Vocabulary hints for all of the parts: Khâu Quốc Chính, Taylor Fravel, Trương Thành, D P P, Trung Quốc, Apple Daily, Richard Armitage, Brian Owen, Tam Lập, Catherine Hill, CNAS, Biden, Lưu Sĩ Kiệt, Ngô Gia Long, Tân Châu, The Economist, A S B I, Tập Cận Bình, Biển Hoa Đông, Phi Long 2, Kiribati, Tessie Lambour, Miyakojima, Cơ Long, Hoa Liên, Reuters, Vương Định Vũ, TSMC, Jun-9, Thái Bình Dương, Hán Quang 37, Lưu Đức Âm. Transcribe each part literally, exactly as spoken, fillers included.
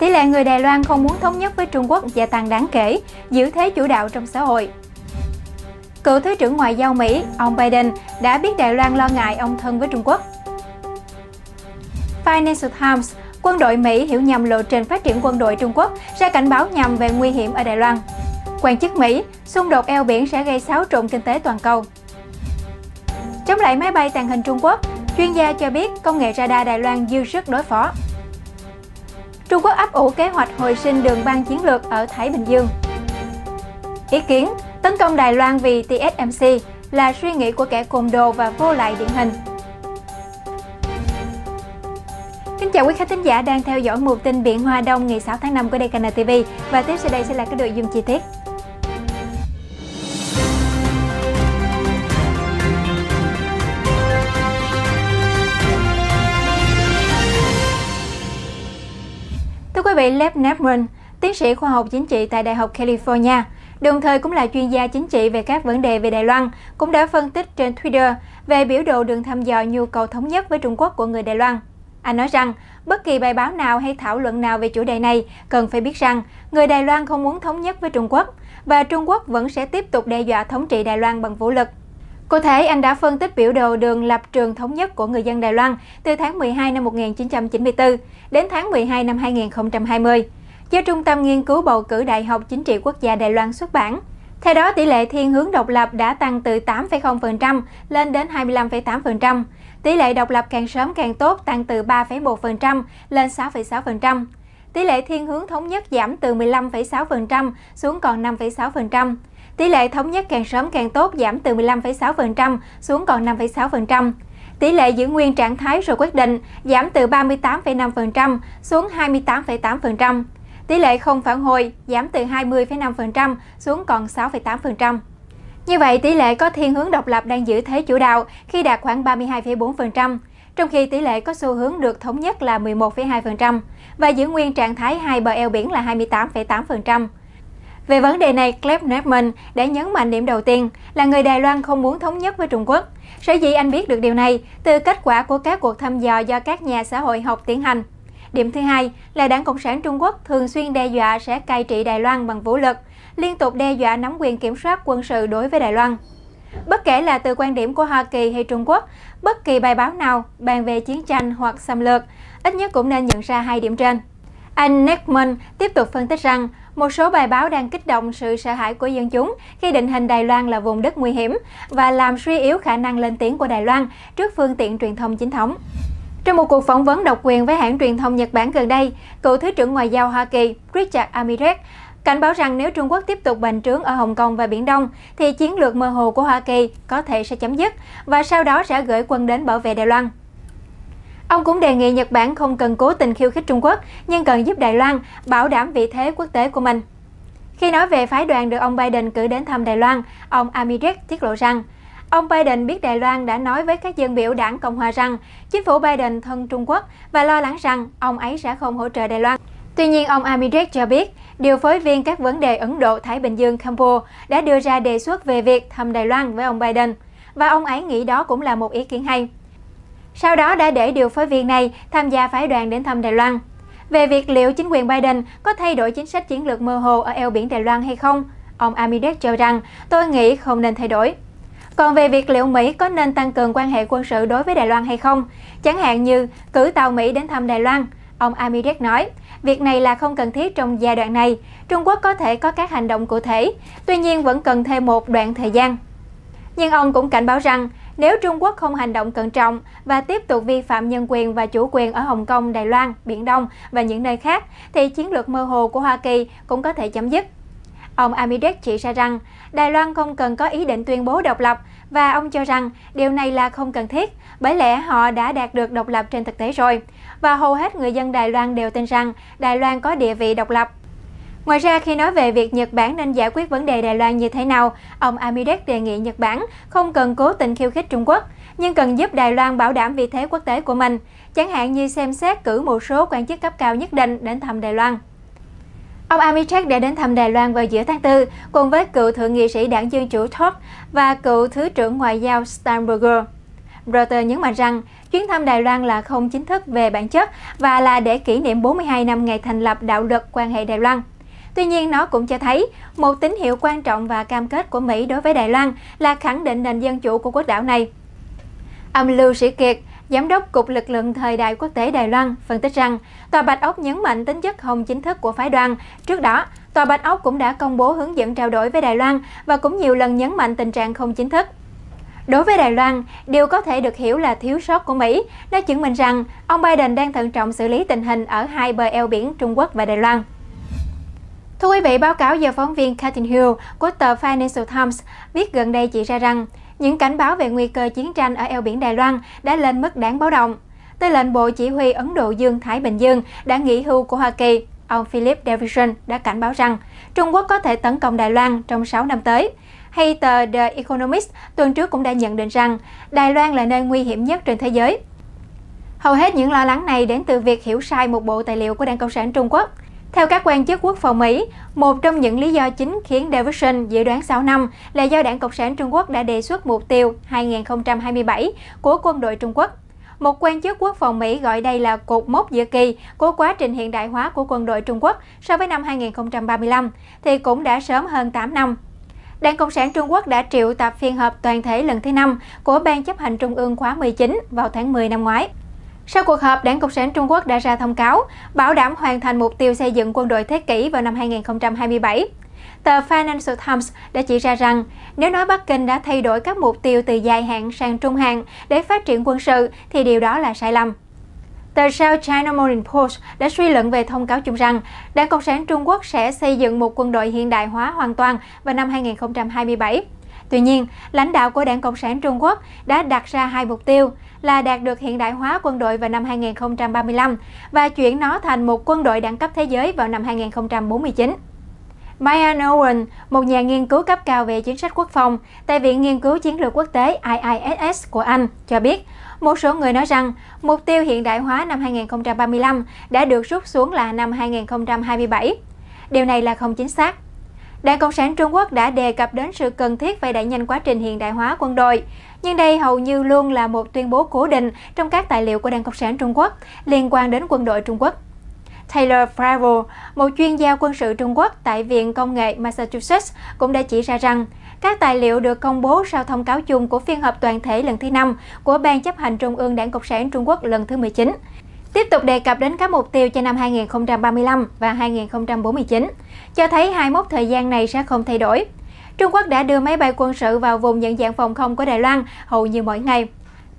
Tỷ lệ người Đài Loan không muốn thống nhất với Trung Quốc gia tăng đáng kể, giữ thế chủ đạo trong xã hội. Cựu Thứ trưởng Ngoại giao Mỹ, ông Biden, đã biết Đài Loan lo ngại ông thân với Trung Quốc. Financial Times, quân đội Mỹ hiểu nhầm lộ trình phát triển quân đội Trung Quốc, ra cảnh báo nhầm về nguy hiểm ở Đài Loan. Quan chức Mỹ, xung đột eo biển sẽ gây xáo trộn kinh tế toàn cầu. Chống lại máy bay tàng hình Trung Quốc, chuyên gia cho biết công nghệ radar Đài Loan dư sức đối phó. Trung Quốc ấp ủ kế hoạch hồi sinh đường băng chiến lược ở Thái Bình Dương. Ý kiến, tấn công Đài Loan vì tê ét em xê là suy nghĩ của kẻ côn đồ và vô lại điển hình. Kính chào quý khán thính giả đang theo dõi mục tin Biển Hoa Đông ngày sáu tháng năm của đê ca en ti vi và tiếp sau đây sẽ là các nội dung chi tiết. Thưa quý vị, Nefman, tiến sĩ khoa học chính trị tại Đại học California, đồng thời cũng là chuyên gia chính trị về các vấn đề về Đài Loan, cũng đã phân tích trên Twitter về biểu đồ đường thăm dò nhu cầu thống nhất với Trung Quốc của người Đài Loan. Anh nói rằng, bất kỳ bài báo nào hay thảo luận nào về chủ đề này cần phải biết rằng người Đài Loan không muốn thống nhất với Trung Quốc và Trung Quốc vẫn sẽ tiếp tục đe dọa thống trị Đài Loan bằng vũ lực. Cụ thể, anh đã phân tích biểu đồ đường lập trường thống nhất của người dân Đài Loan từ tháng mười hai năm một nghìn chín trăm chín mươi tư đến tháng mười hai năm hai nghìn không trăm hai mươi, do Trung tâm Nghiên cứu Bầu cử Đại học Chính trị Quốc gia Đài Loan xuất bản. Theo đó, tỷ lệ thiên hướng độc lập đã tăng từ tám phẩy không phần trăm lên đến hai mươi lăm phẩy tám phần trăm. Tỷ lệ độc lập càng sớm càng tốt tăng từ ba phẩy một phần trăm lên sáu phẩy sáu phần trăm. Tỷ lệ thiên hướng thống nhất giảm từ mười lăm phẩy sáu phần trăm xuống còn năm phẩy sáu phần trăm. Tỷ lệ thống nhất càng sớm càng tốt giảm từ mười lăm phẩy sáu phần trăm xuống còn năm phẩy sáu phần trăm. Tỷ lệ giữ nguyên trạng thái rồi quyết định giảm từ ba mươi tám phẩy năm phần trăm xuống hai mươi tám phẩy tám phần trăm. Tỷ lệ không phản hồi giảm từ hai mươi phẩy năm phần trăm xuống còn sáu phẩy tám phần trăm. Như vậy, tỷ lệ có thiên hướng độc lập đang giữ thế chủ đạo khi đạt khoảng ba mươi hai phẩy bốn phần trăm, trong khi tỷ lệ có xu hướng được thống nhất là mười một phẩy hai phần trăm và giữ nguyên trạng thái hai bờ eo biển là hai mươi tám phẩy tám phần trăm. Về vấn đề này, Clef Nefman đã nhấn mạnh điểm đầu tiên là người Đài Loan không muốn thống nhất với Trung Quốc. Sở dĩ anh biết được điều này từ kết quả của các cuộc thăm dò do các nhà xã hội học tiến hành. Điểm thứ hai là Đảng Cộng sản Trung Quốc thường xuyên đe dọa sẽ cai trị Đài Loan bằng vũ lực, liên tục đe dọa nắm quyền kiểm soát quân sự đối với Đài Loan. Bất kể là từ quan điểm của Hoa Kỳ hay Trung Quốc, bất kỳ bài báo nào bàn về chiến tranh hoặc xâm lược, ít nhất cũng nên nhận ra hai điểm trên. Anh Nefman tiếp tục phân tích rằng, một số bài báo đang kích động sự sợ hãi của dân chúng khi định hình Đài Loan là vùng đất nguy hiểm và làm suy yếu khả năng lên tiếng của Đài Loan trước phương tiện truyền thông chính thống. Trong một cuộc phỏng vấn độc quyền với hãng truyền thông Nhật Bản gần đây, cựu Thứ trưởng Ngoại giao Hoa Kỳ Richard Armitage cảnh báo rằng nếu Trung Quốc tiếp tục bành trướng ở Hồng Kông và Biển Đông, thì chiến lược mơ hồ của Hoa Kỳ có thể sẽ chấm dứt và sau đó sẽ gửi quân đến bảo vệ Đài Loan. Ông cũng đề nghị Nhật Bản không cần cố tình khiêu khích Trung Quốc, nhưng cần giúp Đài Loan bảo đảm vị thế quốc tế của mình. Khi nói về phái đoàn được ông Biden cử đến thăm Đài Loan, ông Armitage tiết lộ rằng, ông Biden biết Đài Loan đã nói với các dân biểu đảng Cộng hòa rằng chính phủ Biden thân Trung Quốc và lo lắng rằng ông ấy sẽ không hỗ trợ Đài Loan. Tuy nhiên, ông Armitage cho biết, điều phối viên các vấn đề Ấn Độ-Thái Bình Dương Campbell đã đưa ra đề xuất về việc thăm Đài Loan với ông Biden, và ông ấy nghĩ đó cũng là một ý kiến hay. Sau đó đã để điều phối viên này tham gia phái đoàn đến thăm Đài Loan. Về việc liệu chính quyền Biden có thay đổi chính sách chiến lược mơ hồ ở eo biển Đài Loan hay không, ông Armitage cho rằng tôi nghĩ không nên thay đổi. Còn về việc liệu Mỹ có nên tăng cường quan hệ quân sự đối với Đài Loan hay không, chẳng hạn như cử tàu Mỹ đến thăm Đài Loan, ông Armitage nói, việc này là không cần thiết trong giai đoạn này, Trung Quốc có thể có các hành động cụ thể, tuy nhiên vẫn cần thêm một đoạn thời gian. Nhưng ông cũng cảnh báo rằng, nếu Trung Quốc không hành động cẩn trọng và tiếp tục vi phạm nhân quyền và chủ quyền ở Hồng Kông, Đài Loan, Biển Đông và những nơi khác, thì chiến lược mơ hồ của Hoa Kỳ cũng có thể chấm dứt. Ông Armitage chỉ ra rằng, Đài Loan không cần có ý định tuyên bố độc lập và ông cho rằng điều này là không cần thiết, bởi lẽ họ đã đạt được độc lập trên thực tế rồi và hầu hết người dân Đài Loan đều tin rằng Đài Loan có địa vị độc lập. Ngoài ra, khi nói về việc Nhật Bản nên giải quyết vấn đề Đài Loan như thế nào, ông Armitage đề nghị Nhật Bản không cần cố tình khiêu khích Trung Quốc, nhưng cần giúp Đài Loan bảo đảm vị thế quốc tế của mình, chẳng hạn như xem xét cử một số quan chức cấp cao nhất định đến thăm Đài Loan. Ông Armitage đã đến thăm Đài Loan vào giữa tháng tư cùng với cựu thượng nghị sĩ đảng Dân Chủ Dodd và cựu Thứ trưởng Ngoại giao Steinberger. Reuters nhấn mạnh rằng chuyến thăm Đài Loan là không chính thức về bản chất và là để kỷ niệm bốn mươi hai năm ngày thành lập đạo luật quan hệ Đài Loan. Tuy nhiên, nó cũng cho thấy một tín hiệu quan trọng và cam kết của Mỹ đối với Đài Loan là khẳng định nền dân chủ của quốc đảo này. Ông Lưu Sĩ Kiệt, Giám đốc Cục Lực lượng Thời đại Quốc tế Đài Loan, phân tích rằng Tòa Bạch Ốc nhấn mạnh tính chất không chính thức của phái đoàn. Trước đó, Tòa Bạch Ốc cũng đã công bố hướng dẫn trao đổi với Đài Loan và cũng nhiều lần nhấn mạnh tình trạng không chính thức. Đối với Đài Loan, điều có thể được hiểu là thiếu sót của Mỹ, nó chứng minh rằng ông Biden đang thận trọng xử lý tình hình ở hai bờ eo biển Trung Quốc và Đài Loan. Thưa quý vị, báo cáo do phóng viên Catherine Hill của tờ Financial Times viết gần đây chỉ ra rằng những cảnh báo về nguy cơ chiến tranh ở eo biển Đài Loan đã lên mức đáng báo động. Tư lệnh Bộ Chỉ huy Ấn Độ Dương-Thái Bình Dương đã nghỉ hưu của Hoa Kỳ, ông Philip Hoffman đã cảnh báo rằng Trung Quốc có thể tấn công Đài Loan trong sáu năm tới. Hay tờ The Economist tuần trước cũng đã nhận định rằng Đài Loan là nơi nguy hiểm nhất trên thế giới. Hầu hết những lo lắng này đến từ việc hiểu sai một bộ tài liệu của Đảng Cộng sản Trung Quốc. Theo các quan chức quốc phòng Mỹ, một trong những lý do chính khiến Davidson dự đoán sáu năm là do Đảng Cộng sản Trung Quốc đã đề xuất mục tiêu hai nghìn không trăm hai mươi bảy của quân đội Trung Quốc. Một quan chức quốc phòng Mỹ gọi đây là cột mốc giữa kỳ của quá trình hiện đại hóa của quân đội Trung Quốc so với năm hai nghìn không trăm ba mươi lăm, thì cũng đã sớm hơn tám năm. Đảng Cộng sản Trung Quốc đã triệu tập phiên họp toàn thể lần thứ năm của Ban chấp hành Trung ương khóa mười chín vào tháng mười năm ngoái. Sau cuộc họp, Đảng Cộng sản Trung Quốc đã ra thông cáo bảo đảm hoàn thành mục tiêu xây dựng quân đội thế kỷ vào năm hai nghìn không trăm hai mươi bảy. Tờ Financial Times đã chỉ ra rằng nếu nói Bắc Kinh đã thay đổi các mục tiêu từ dài hạn sang trung hạn để phát triển quân sự thì điều đó là sai lầm. Tờ South China Morning Post đã suy luận về thông cáo chung rằng Đảng Cộng sản Trung Quốc sẽ xây dựng một quân đội hiện đại hóa hoàn toàn vào năm hai nghìn không trăm hai mươi bảy. Tuy nhiên, lãnh đạo của Đảng Cộng sản Trung Quốc đã đặt ra hai mục tiêu là đạt được hiện đại hóa quân đội vào năm hai nghìn không trăm ba mươi lăm và chuyển nó thành một quân đội đẳng cấp thế giới vào năm hai nghìn không trăm bốn mươi chín. Brian Owen, một nhà nghiên cứu cấp cao về chính sách quốc phòng tại Viện Nghiên cứu Chiến lược Quốc tế I I S S của Anh, cho biết một số người nói rằng mục tiêu hiện đại hóa năm hai nghìn không trăm ba mươi lăm đã được rút xuống là năm hai nghìn không trăm hai mươi bảy. Điều này là không chính xác. Đảng Cộng sản Trung Quốc đã đề cập đến sự cần thiết phải đẩy nhanh quá trình hiện đại hóa quân đội, nhưng đây hầu như luôn là một tuyên bố cố định trong các tài liệu của Đảng Cộng sản Trung Quốc liên quan đến quân đội Trung Quốc. Taylor Fravel, một chuyên gia quân sự Trung Quốc tại Viện Công nghệ Massachusetts, cũng đã chỉ ra rằng các tài liệu được công bố sau thông cáo chung của phiên họp toàn thể lần thứ năm của Ban chấp hành Trung ương Đảng Cộng sản Trung Quốc lần thứ mười chín. Tiếp tục đề cập đến các mục tiêu cho năm hai nghìn không trăm ba mươi lăm và hai nghìn không trăm bốn mươi chín, cho thấy hai mốc thời gian này sẽ không thay đổi. Trung Quốc đã đưa máy bay quân sự vào vùng nhận dạng phòng không của Đài Loan hầu như mỗi ngày.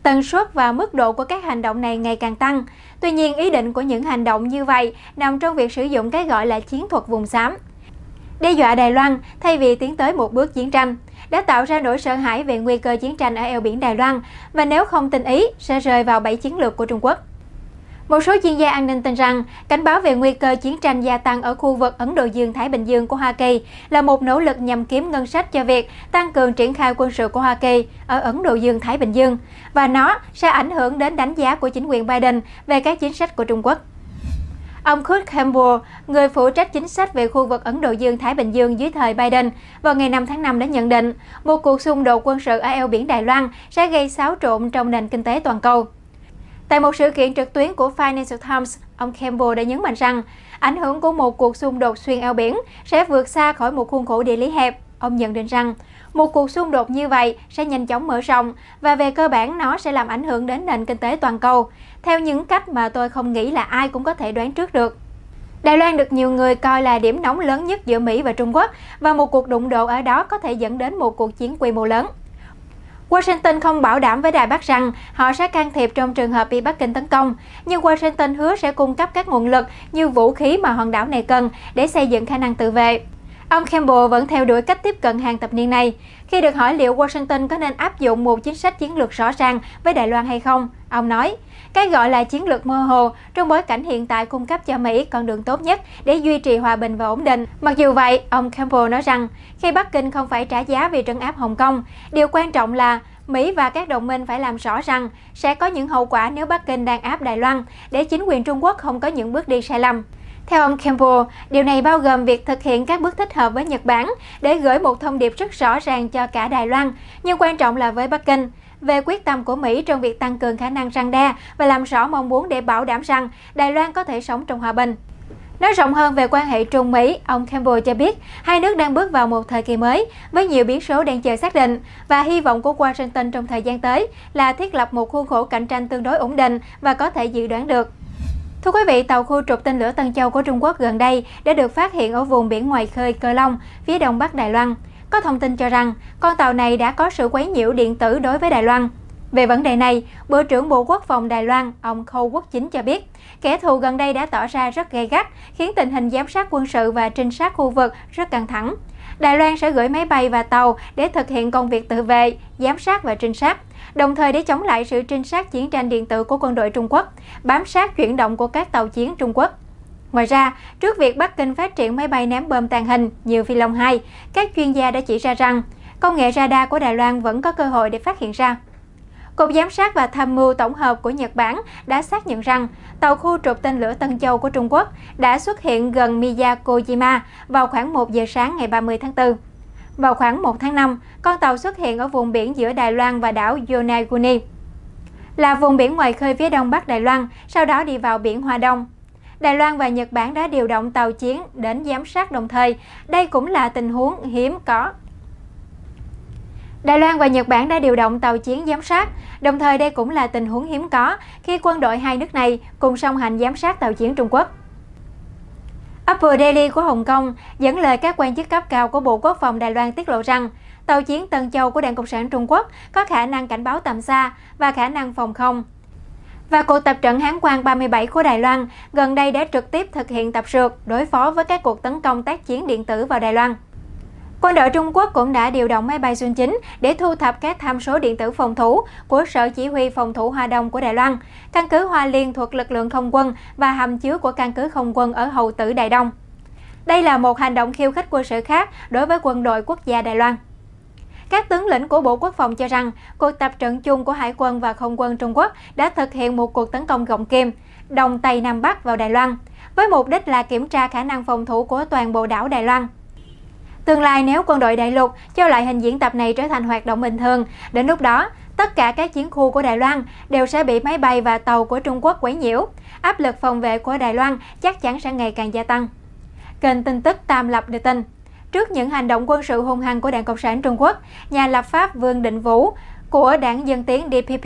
Tần suất và mức độ của các hành động này ngày càng tăng. Tuy nhiên, ý định của những hành động như vậy nằm trong việc sử dụng cái gọi là chiến thuật vùng xám, đe dọa Đài Loan thay vì tiến tới một bước chiến tranh, đã tạo ra nỗi sợ hãi về nguy cơ chiến tranh ở eo biển Đài Loan và nếu không tinh ý sẽ rơi vào bẫy chiến lược của Trung Quốc. Một số chuyên gia an ninh tin rằng cảnh báo về nguy cơ chiến tranh gia tăng ở khu vực Ấn Độ Dương-Thái Bình Dương của Hoa Kỳ là một nỗ lực nhằm kiếm ngân sách cho việc tăng cường triển khai quân sự của Hoa Kỳ ở Ấn Độ Dương-Thái Bình Dương, và nó sẽ ảnh hưởng đến đánh giá của chính quyền Biden về các chính sách của Trung Quốc. Ông Kurt Campbell, người phụ trách chính sách về khu vực Ấn Độ Dương-Thái Bình Dương dưới thời Biden, vào ngày năm tháng năm đã nhận định một cuộc xung đột quân sự ở eo biển Đài Loan sẽ gây xáo trộn trong nền kinh tế toàn cầu. Tại một sự kiện trực tuyến của Financial Times, ông Campbell đã nhấn mạnh rằng ảnh hưởng của một cuộc xung đột xuyên eo biển sẽ vượt xa khỏi một khuôn khổ địa lý hẹp. Ông nhận định rằng một cuộc xung đột như vậy sẽ nhanh chóng mở rộng và về cơ bản nó sẽ làm ảnh hưởng đến nền kinh tế toàn cầu, theo những cách mà tôi không nghĩ là ai cũng có thể đoán trước được. Đài Loan được nhiều người coi là điểm nóng lớn nhất giữa Mỹ và Trung Quốc và một cuộc đụng độ ở đó có thể dẫn đến một cuộc chiến quy mô lớn. Washington không bảo đảm với Đài Bắc rằng họ sẽ can thiệp trong trường hợp bị Bắc Kinh tấn công, nhưng Washington hứa sẽ cung cấp các nguồn lực như vũ khí mà hòn đảo này cần để xây dựng khả năng tự vệ. Ông Campbell vẫn theo đuổi cách tiếp cận hàng thập niên này. Khi được hỏi liệu Washington có nên áp dụng một chính sách chiến lược rõ ràng với Đài Loan hay không, ông nói, cái gọi là chiến lược mơ hồ trong bối cảnh hiện tại cung cấp cho Mỹ con đường tốt nhất để duy trì hòa bình và ổn định. Mặc dù vậy, ông Campbell nói rằng khi Bắc Kinh không phải trả giá vì trấn áp Hồng Kông, điều quan trọng là Mỹ và các đồng minh phải làm rõ rằng sẽ có những hậu quả nếu Bắc Kinh đàn áp Đài Loan để chính quyền Trung Quốc không có những bước đi sai lầm. Theo ông Campbell, điều này bao gồm việc thực hiện các bước thích hợp với Nhật Bản để gửi một thông điệp rất rõ ràng cho cả Đài Loan, nhưng quan trọng là với Bắc Kinh, về quyết tâm của Mỹ trong việc tăng cường khả năng răn đe và làm rõ mong muốn để bảo đảm rằng Đài Loan có thể sống trong hòa bình. Nói rộng hơn về quan hệ Trung-Mỹ, ông Campbell cho biết hai nước đang bước vào một thời kỳ mới với nhiều biến số đang chờ xác định và hy vọng của Washington trong thời gian tới là thiết lập một khuôn khổ cạnh tranh tương đối ổn định và có thể dự đoán được. Thưa quý vị, tàu khu trục tên lửa Tân Châu của Trung Quốc gần đây đã được phát hiện ở vùng biển ngoài khơi Cơ Long, phía đông bắc Đài Loan. Có thông tin cho rằng con tàu này đã có sự quấy nhiễu điện tử đối với Đài Loan. Về vấn đề này, Bộ trưởng Bộ Quốc phòng Đài Loan, ông Khâu Quốc Chính cho biết, kẻ thù gần đây đã tỏ ra rất gay gắt, khiến tình hình giám sát quân sự và trinh sát khu vực rất căng thẳng. Đài Loan sẽ gửi máy bay và tàu để thực hiện công việc tự vệ, giám sát và trinh sát, đồng thời để chống lại sự trinh sát chiến tranh điện tử của quân đội Trung Quốc, bám sát chuyển động của các tàu chiến Trung Quốc. Ngoài ra, trước việc Bắc Kinh phát triển máy bay ném bom tàng hình như Phi Long hai, các chuyên gia đã chỉ ra rằng công nghệ radar của Đài Loan vẫn có cơ hội để phát hiện ra. Cục Giám sát và Tham mưu Tổng hợp của Nhật Bản đã xác nhận rằng tàu khu trục tên lửa Tân Châu của Trung Quốc đã xuất hiện gần Miyakojima vào khoảng một giờ sáng ngày ba mươi tháng tư. Vào khoảng một tháng năm, con tàu xuất hiện ở vùng biển giữa Đài Loan và đảo Yonaguni, là vùng biển ngoài khơi phía đông bắc Đài Loan, sau đó đi vào biển Hoa Đông. Đài Loan và Nhật Bản đã điều động tàu chiến đến giám sát đồng thời. Đây cũng là tình huống hiếm có. Đài Loan và Nhật Bản đã điều động tàu chiến giám sát, đồng thời đây cũng là tình huống hiếm có khi quân đội hai nước này cùng song hành giám sát tàu chiến Trung Quốc. Apple Daily của Hồng Kông dẫn lời các quan chức cấp cao của Bộ Quốc phòng Đài Loan tiết lộ rằng tàu chiến Tân Châu của Đảng Cộng sản Trung Quốc có khả năng cảnh báo tầm xa và khả năng phòng không. Và cuộc tập trận Hán Quang ba mươi bảy của Đài Loan gần đây đã trực tiếp thực hiện tập sượt đối phó với các cuộc tấn công tác chiến điện tử vào Đài Loan. Quân đội Trung Quốc cũng đã điều động máy bay Jun chín để thu thập các tham số điện tử phòng thủ của Sở Chỉ huy Phòng thủ Hoa Đông của Đài Loan, căn cứ Hoa Liên thuộc lực lượng không quân và hầm chứa của căn cứ không quân ở Hậu Tử Đài Đông. Đây là một hành động khiêu khích quân sự khác đối với quân đội quốc gia Đài Loan. Các tướng lĩnh của Bộ Quốc phòng cho rằng cuộc tập trận chung của Hải quân và Không quân Trung Quốc đã thực hiện một cuộc tấn công gọng kìm, Đông Tây Nam Bắc vào Đài Loan, với mục đích là kiểm tra khả năng phòng thủ của toàn bộ đảo Đài Loan. Tương lai nếu quân đội đại lục cho loại hình diễn tập này trở thành hoạt động bình thường, đến lúc đó, tất cả các chiến khu của Đài Loan đều sẽ bị máy bay và tàu của Trung Quốc quấy nhiễu. Áp lực phòng vệ của Đài Loan chắc chắn sẽ ngày càng gia tăng. Kênh tin tức Tam Lập đưa tin, trước những hành động quân sự hung hăng của Đảng Cộng sản Trung Quốc, nhà lập pháp Vương Định Vũ của Đảng Dân Tiến D P P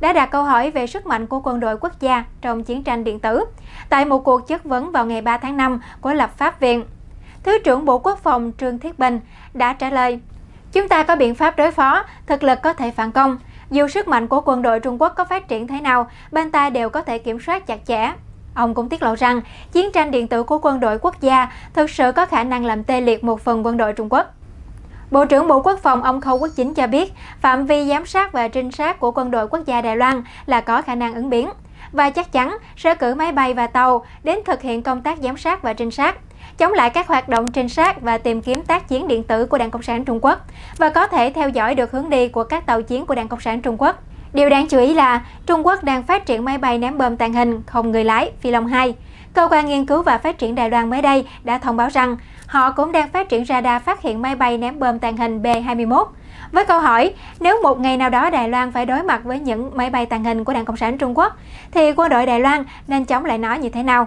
đã đặt câu hỏi về sức mạnh của quân đội quốc gia trong chiến tranh điện tử tại một cuộc chất vấn vào ngày ba tháng năm của lập pháp viện. Thứ trưởng Bộ Quốc phòng Trương Thành đã trả lời, chúng ta có biện pháp đối phó, thực lực có thể phản công. Dù sức mạnh của quân đội Trung Quốc có phát triển thế nào, bên ta đều có thể kiểm soát chặt chẽ. Ông cũng tiết lộ rằng, chiến tranh điện tử của quân đội quốc gia thực sự có khả năng làm tê liệt một phần quân đội Trung Quốc. Bộ trưởng Bộ Quốc phòng ông Khâu Quốc Chính cho biết, phạm vi giám sát và trinh sát của quân đội quốc gia Đài Loan là có khả năng ứng biến, và chắc chắn sẽ cử máy bay và tàu đến thực hiện công tác giám sát và trinh sát, chống lại các hoạt động trinh sát và tìm kiếm tác chiến điện tử của Đảng Cộng sản Trung Quốc và có thể theo dõi được hướng đi của các tàu chiến của Đảng Cộng sản Trung Quốc. Điều đáng chú ý là Trung Quốc đang phát triển máy bay ném bom tàng hình không người lái Phi Long hai. Cơ quan nghiên cứu và phát triển Đài Loan mới đây đã thông báo rằng họ cũng đang phát triển radar phát hiện máy bay ném bom tàng hình B hai mươi mốt. Với câu hỏi, nếu một ngày nào đó Đài Loan phải đối mặt với những máy bay tàng hình của Đảng Cộng sản Trung Quốc, thì quân đội Đài Loan nên chống lại nó như thế nào?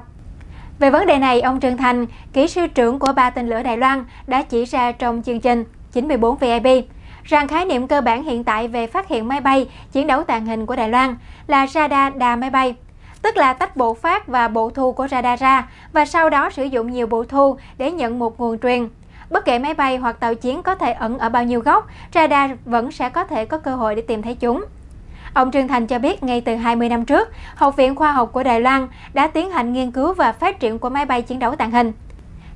Về vấn đề này, ông Trương Thành, kỹ sư trưởng của ba tên lửa Đài Loan, đã chỉ ra trong chương trình chín mươi bốn V I P rằng khái niệm cơ bản hiện tại về phát hiện máy bay chiến đấu tàng hình của Đài Loan là radar đa máy bay, tức là tách bộ phát và bộ thu của radar ra và sau đó sử dụng nhiều bộ thu để nhận một nguồn truyền. Bất kể máy bay hoặc tàu chiến có thể ẩn ở bao nhiêu góc, radar vẫn sẽ có thể có cơ hội để tìm thấy chúng. Ông Trương Thành cho biết ngay từ hai mươi năm trước, Học viện Khoa học của Đài Loan đã tiến hành nghiên cứu và phát triển của máy bay chiến đấu tàng hình.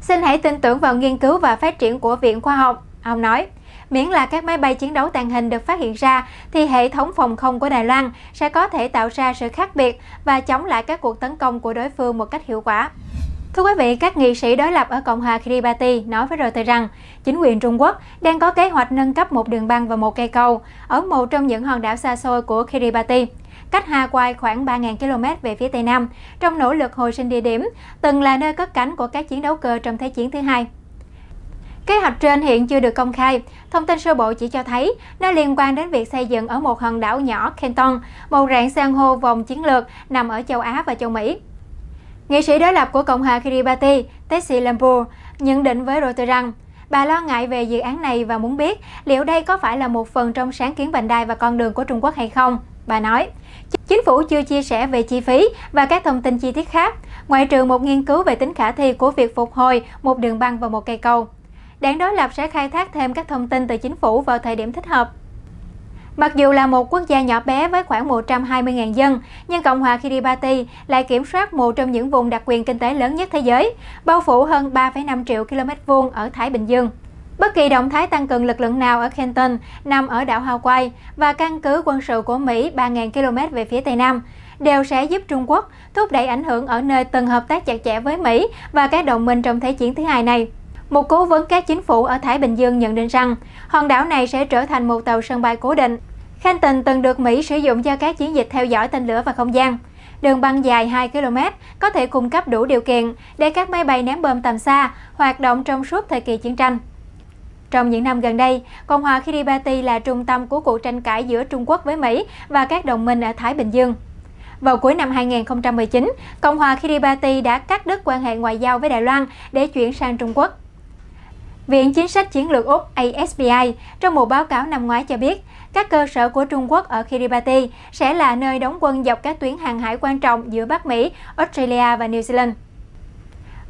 Xin hãy tin tưởng vào nghiên cứu và phát triển của Viện Khoa học, ông nói. Miễn là các máy bay chiến đấu tàng hình được phát hiện ra, thì hệ thống phòng không của Đài Loan sẽ có thể tạo ra sự khác biệt và chống lại các cuộc tấn công của đối phương một cách hiệu quả. Thưa quý vị, các nghị sĩ đối lập ở Cộng hòa Kiribati nói với Reuters rằng chính quyền Trung Quốc đang có kế hoạch nâng cấp một đường băng và một cây cầu ở một trong những hòn đảo xa xôi của Kiribati, cách Hawaii khoảng ba nghìn ki lô mét về phía Tây Nam, trong nỗ lực hồi sinh địa điểm, từng là nơi cất cánh của các chiến đấu cơ trong Thế chiến thứ hai. Kế hoạch trên hiện chưa được công khai. Thông tin sơ bộ chỉ cho thấy nó liên quan đến việc xây dựng ở một hòn đảo nhỏ Canton, một rạn san hô vùng chiến lược nằm ở châu Á và châu Mỹ. Nghị sĩ đối lập của Cộng hòa Kiribati, Tessie Lambour, nhận định với Reuters rằng bà lo ngại về dự án này và muốn biết liệu đây có phải là một phần trong sáng kiến vành đai và con đường của Trung Quốc hay không. Bà nói, chính phủ chưa chia sẻ về chi phí và các thông tin chi tiết khác, ngoại trừ một nghiên cứu về tính khả thi của việc phục hồi một đường băng và một cây cầu. Đảng đối lập sẽ khai thác thêm các thông tin từ chính phủ vào thời điểm thích hợp. Mặc dù là một quốc gia nhỏ bé với khoảng một trăm hai mươi nghìn dân, nhưng Cộng hòa Kiribati lại kiểm soát một trong những vùng đặc quyền kinh tế lớn nhất thế giới, bao phủ hơn ba phẩy năm triệu km vuông ở Thái Bình Dương. Bất kỳ động thái tăng cường lực lượng nào ở Canton nằm ở đảo Hawaii và căn cứ quân sự của Mỹ ba nghìn ki lô mét về phía Tây Nam đều sẽ giúp Trung Quốc thúc đẩy ảnh hưởng ở nơi từng hợp tác chặt chẽ với Mỹ và các đồng minh trong Thế chiến thứ hai này. Một cố vấn các chính phủ ở Thái Bình Dương nhận định rằng hòn đảo này sẽ trở thành một tàu sân bay cố định. Canton từng được Mỹ sử dụng cho các chiến dịch theo dõi tên lửa và không gian. Đường băng dài hai ki lô mét có thể cung cấp đủ điều kiện để các máy bay ném bom tầm xa hoạt động trong suốt thời kỳ chiến tranh. Trong những năm gần đây, Cộng hòa Kiribati là trung tâm của cuộc tranh cãi giữa Trung Quốc với Mỹ và các đồng minh ở Thái Bình Dương. Vào cuối năm hai nghìn không trăm mười chín, Cộng hòa Kiribati đã cắt đứt quan hệ ngoại giao với Đài Loan để chuyển sang Trung Quốc. Viện Chính sách Chiến lược Úc A S B I trong một báo cáo năm ngoái cho biết, các cơ sở của Trung Quốc ở Kiribati sẽ là nơi đóng quân dọc các tuyến hàng hải quan trọng giữa Bắc Mỹ, Australia và New Zealand.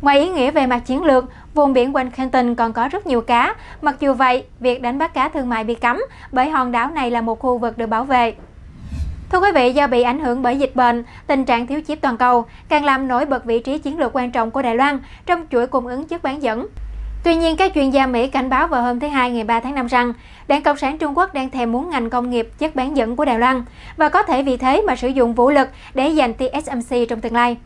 Ngoài ý nghĩa về mặt chiến lược, vùng biển quanh Canton còn có rất nhiều cá. Mặc dù vậy, việc đánh bắt cá thương mại bị cấm bởi hòn đảo này là một khu vực được bảo vệ. Thưa quý vị, do bị ảnh hưởng bởi dịch bệnh, tình trạng thiếu chip toàn cầu càng làm nổi bật vị trí chiến lược quan trọng của Đài Loan trong chuỗi cung ứng chất bán dẫn. Tuy nhiên, các chuyên gia Mỹ cảnh báo vào hôm thứ Hai ngày ba tháng năm rằng Đảng Cộng sản Trung Quốc đang thèm muốn ngành công nghiệp chất bán dẫn của Đài Loan và có thể vì thế mà sử dụng vũ lực để giành T S M C trong tương lai.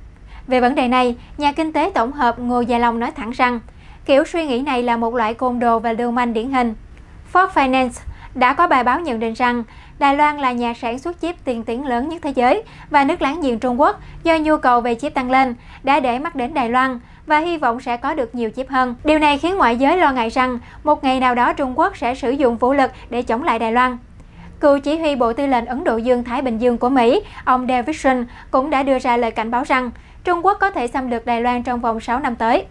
Về vấn đề này, nhà kinh tế tổng hợp Ngô Gia Long nói thẳng rằng kiểu suy nghĩ này là một loại côn đồ và lưu manh điển hình. Ford Finance đã có bài báo nhận định rằng Đài Loan là nhà sản xuất chip tiên tiến lớn nhất thế giới và nước láng giềng Trung Quốc do nhu cầu về chip tăng lên đã để mắt đến Đài Loan và hy vọng sẽ có được nhiều chip hơn. Điều này khiến ngoại giới lo ngại rằng một ngày nào đó Trung Quốc sẽ sử dụng vũ lực để chống lại Đài Loan. Cựu chỉ huy Bộ Tư lệnh Ấn Độ Dương-Thái Bình Dương của Mỹ, ông Davidson cũng đã đưa ra lời cảnh báo rằng Trung Quốc có thể xâm lược Đài Loan trong vòng sáu năm tới.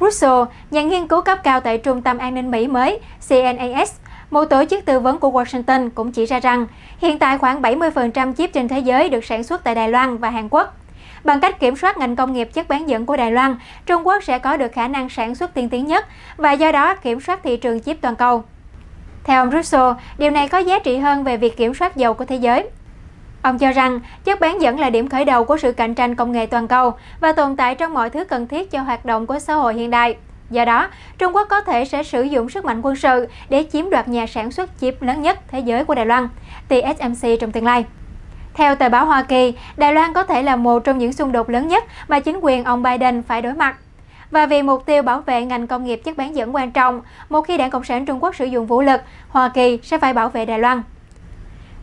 Russo, nhà nghiên cứu cấp cao tại Trung tâm An ninh Mỹ mới C N A S, một tổ chức tư vấn của Washington cũng chỉ ra rằng hiện tại khoảng bảy mươi phần trăm chip trên thế giới được sản xuất tại Đài Loan và Hàn Quốc. Bằng cách kiểm soát ngành công nghiệp chất bán dẫn của Đài Loan, Trung Quốc sẽ có được khả năng sản xuất tiên tiến nhất và do đó kiểm soát thị trường chip toàn cầu. Theo ông Russo, điều này có giá trị hơn về việc kiểm soát dầu của thế giới. Ông cho rằng chất bán dẫn là điểm khởi đầu của sự cạnh tranh công nghệ toàn cầu và tồn tại trong mọi thứ cần thiết cho hoạt động của xã hội hiện đại. Do đó, Trung Quốc có thể sẽ sử dụng sức mạnh quân sự để chiếm đoạt nhà sản xuất chip lớn nhất thế giới của Đài Loan, T S M C trong tương lai. Theo tờ báo Hoa Kỳ, Đài Loan có thể là một trong những xung đột lớn nhất mà chính quyền ông Biden phải đối mặt. Và vì mục tiêu bảo vệ ngành công nghiệp chất bán dẫn quan trọng, một khi Đảng Cộng sản Trung Quốc sử dụng vũ lực, Hoa Kỳ sẽ phải bảo vệ Đài Loan.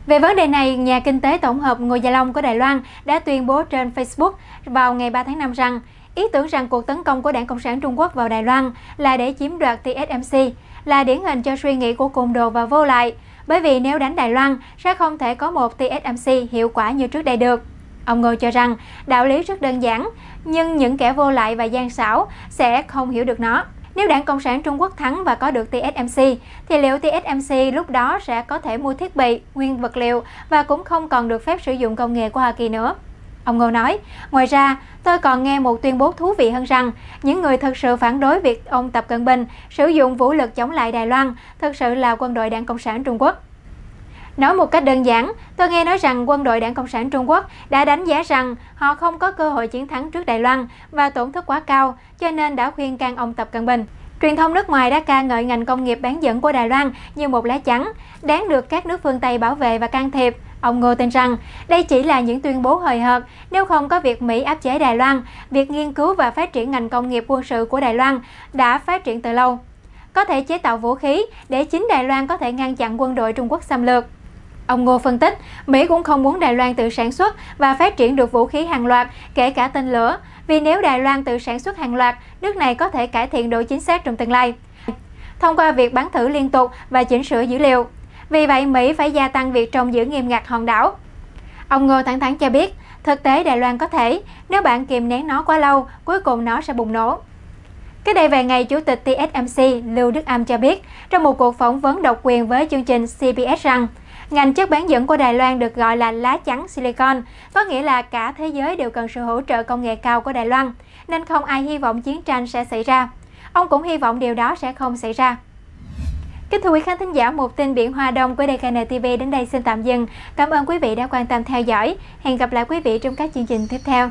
Về vấn đề này, nhà kinh tế tổng hợp Ngô Gia Long của Đài Loan đã tuyên bố trên Facebook vào ngày ba tháng năm rằng ý tưởng rằng cuộc tấn công của Đảng Cộng sản Trung Quốc vào Đài Loan là để chiếm đoạt T S M C là điển hình cho suy nghĩ của côn đồ và vô lại, bởi vì nếu đánh Đài Loan sẽ không thể có một T S M C hiệu quả như trước đây được. Ông Ngô cho rằng đạo lý rất đơn giản, nhưng những kẻ vô lại và gian xảo sẽ không hiểu được nó. Nếu Đảng Cộng sản Trung Quốc thắng và có được T S M C, thì liệu T S M C lúc đó sẽ có thể mua thiết bị, nguyên vật liệu và cũng không còn được phép sử dụng công nghệ của Hoa Kỳ nữa. Ông Ngô nói, ngoài ra, tôi còn nghe một tuyên bố thú vị hơn rằng những người thực sự phản đối việc ông Tập Cận Bình sử dụng vũ lực chống lại Đài Loan thực sự là quân đội Đảng Cộng sản Trung Quốc. Nói một cách đơn giản, tôi nghe nói rằng quân đội Đảng Cộng sản Trung Quốc đã đánh giá rằng họ không có cơ hội chiến thắng trước Đài Loan và tổn thất quá cao, cho nên đã khuyên can ông Tập Cận Bình. Truyền thông nước ngoài đã ca ngợi ngành công nghiệp bán dẫn của Đài Loan như một lá chắn, đáng được các nước phương Tây bảo vệ và can thiệp. Ông Ngô tin rằng đây chỉ là những tuyên bố hời hợt, nếu không có việc Mỹ áp chế Đài Loan, việc nghiên cứu và phát triển ngành công nghiệp quân sự của Đài Loan đã phát triển từ lâu. Có thể chế tạo vũ khí để chính Đài Loan có thể ngăn chặn quân đội Trung Quốc xâm lược. Ông Ngô phân tích, Mỹ cũng không muốn Đài Loan tự sản xuất và phát triển được vũ khí hàng loạt, kể cả tên lửa, vì nếu Đài Loan tự sản xuất hàng loạt, nước này có thể cải thiện độ chính xác trong tương lai. thông qua việc bắn thử liên tục và chỉnh sửa dữ liệu. Vì vậy, Mỹ phải gia tăng việc trông giữ nghiêm ngặt hòn đảo. Ông Ngô thẳng thắn cho biết, thực tế Đài Loan có thể, nếu bạn kìm nén nó quá lâu, cuối cùng nó sẽ bùng nổ. Cách đây vài ngày, Chủ tịch tê ét em xê Lưu Đức Âm cho biết trong một cuộc phỏng vấn độc quyền với chương trình xê bê ét rằng ngành chất bán dẫn của Đài Loan được gọi là lá chắn silicon, có nghĩa là cả thế giới đều cần sự hỗ trợ công nghệ cao của Đài Loan, nên không ai hy vọng chiến tranh sẽ xảy ra. Ông cũng hy vọng điều đó sẽ không xảy ra. Kính thưa quý khán thính giả, một tin biển Hoa Đông của đê ca en ti vi đến đây xin tạm dừng. Cảm ơn quý vị đã quan tâm theo dõi. Hẹn gặp lại quý vị trong các chương trình tiếp theo.